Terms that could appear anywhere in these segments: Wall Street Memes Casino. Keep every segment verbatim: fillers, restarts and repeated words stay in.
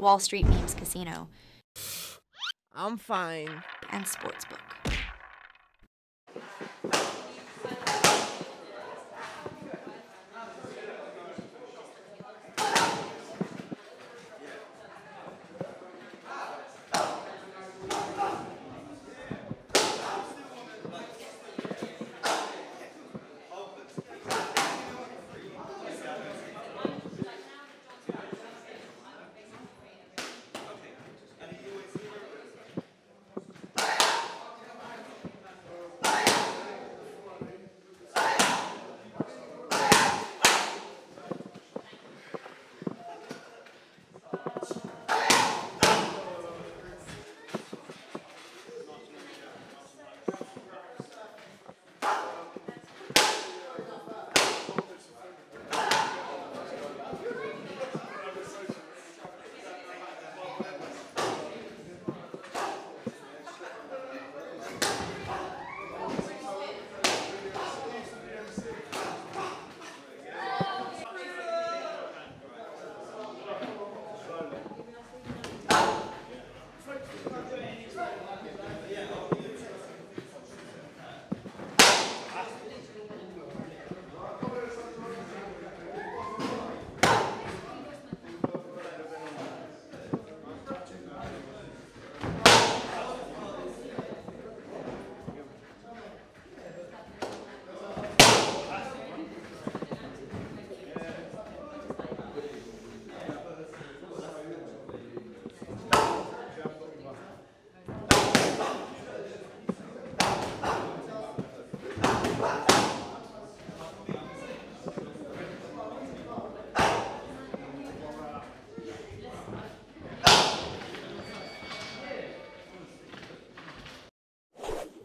Wall Street Memes Casino. I'm fine. And Sportsbook.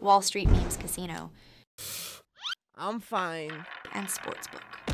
Wall Street Memes Casino. I'm fine. And Sportsbook.